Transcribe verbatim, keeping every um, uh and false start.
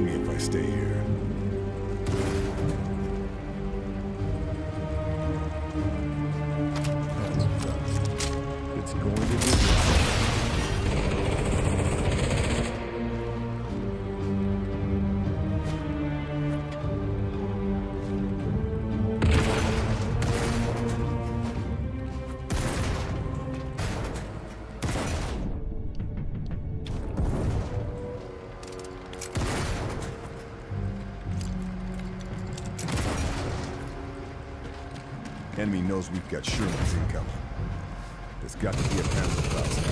find me if I stay here. It's going to be Enemy knows we've got Sherman's incoming. There's got to be a path to us.